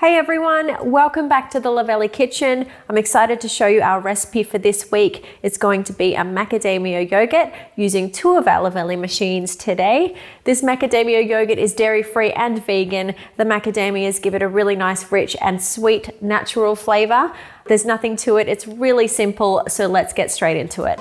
Hey everyone, welcome back to the Luvele kitchen. I'm excited to show you our recipe for this week. It's going to be a macadamia yogurt using two of our Luvele machines today. This macadamia yogurt is dairy-free and vegan. The macadamias give it a really nice, rich and sweet natural flavor. There's nothing to it. It's really simple. So let's get straight into it.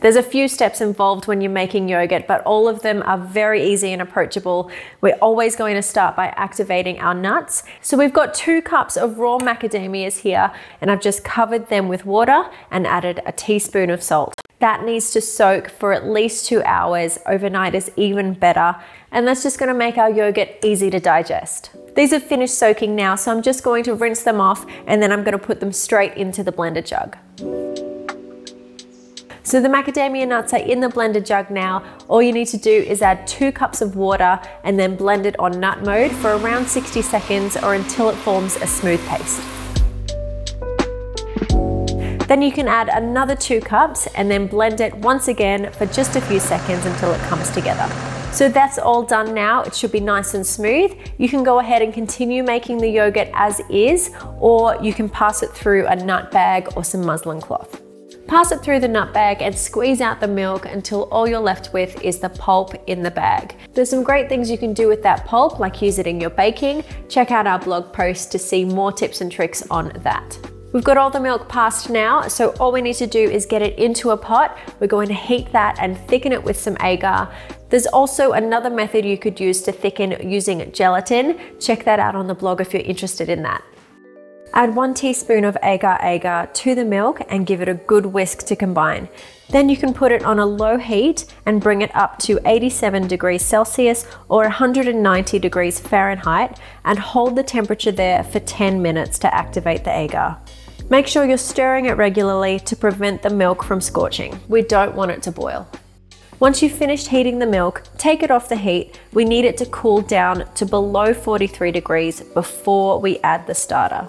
There's a few steps involved when you're making yogurt, but all of them are very easy and approachable. We're always going to start by activating our nuts. So we've got 2 cups of raw macadamias here, and I've just covered them with water and added a teaspoon of salt. That needs to soak for at least 2 hours. Overnight is even better. And that's just gonna make our yogurt easy to digest. These have finished soaking now, so I'm just going to rinse them off, and then I'm gonna put them straight into the blender jug. So the macadamia nuts are in the blender jug now. All you need to do is add 2 cups of water and then blend it on nut mode for around 60 seconds or until it forms a smooth paste. Then you can add another 2 cups and then blend it once again for just a few seconds until it comes together. So that's all done now. It should be nice and smooth. You can go ahead and continue making the yogurt as is, or you can pass it through a nut bag or some muslin cloth. Pass it through the nut bag and squeeze out the milk until all you're left with is the pulp in the bag. There's some great things you can do with that pulp, like use it in your baking. Check out our blog post to see more tips and tricks on that. We've got all the milk passed now, so all we need to do is get it into a pot. We're going to heat that and thicken it with some agar. There's also another method you could use to thicken using gelatin. Check that out on the blog if you're interested in that. Add 1 teaspoon of agar-agar to the milk and give it a good whisk to combine. Then you can put it on a low heat and bring it up to 87 degrees Celsius or 190 degrees Fahrenheit and hold the temperature there for 10 minutes to activate the agar. Make sure you're stirring it regularly to prevent the milk from scorching. We don't want it to boil. Once you've finished heating the milk, take it off the heat. We need it to cool down to below 43 degrees before we add the starter.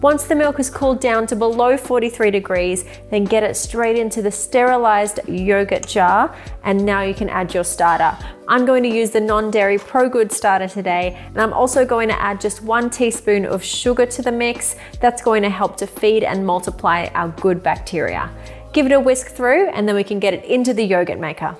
Once the milk is cooled down to below 43 degrees, then get it straight into the sterilized yogurt jar, and now you can add your starter. I'm going to use the non-dairy ProGood starter today, and I'm also going to add just 1 teaspoon of sugar to the mix. That's going to help to feed and multiply our good bacteria. Give it a whisk through, and then we can get it into the yogurt maker.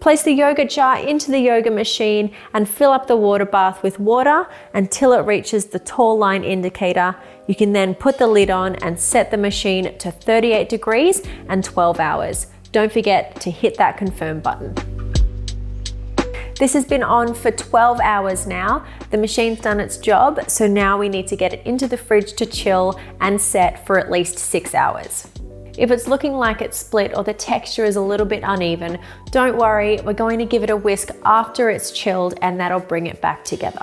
Place the yogurt jar into the yogurt machine and fill up the water bath with water until it reaches the tall line indicator. You can then put the lid on and set the machine to 38 degrees and 12 hours. Don't forget to hit that confirm button. This has been on for 12 hours now. The machine's done its job, so now we need to get it into the fridge to chill and set for at least 6 hours. If it's looking like it's split or the texture is a little bit uneven, don't worry, we're going to give it a whisk after it's chilled, and that'll bring it back together.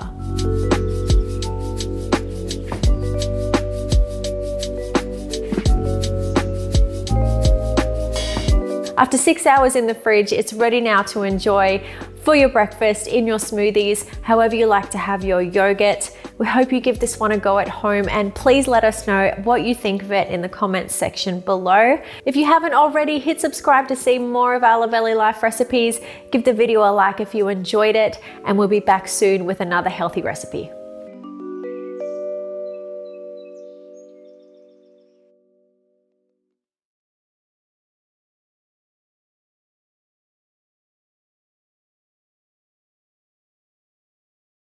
After 6 hours in the fridge, it's ready now to enjoy for your breakfast, in your smoothies, however you like to have your yogurt. We hope you give this one a go at home, and please let us know what you think of it in the comments section below. If you haven't already, hit subscribe to see more of our Luvele Life recipes. Give the video a like if you enjoyed it, and we'll be back soon with another healthy recipe.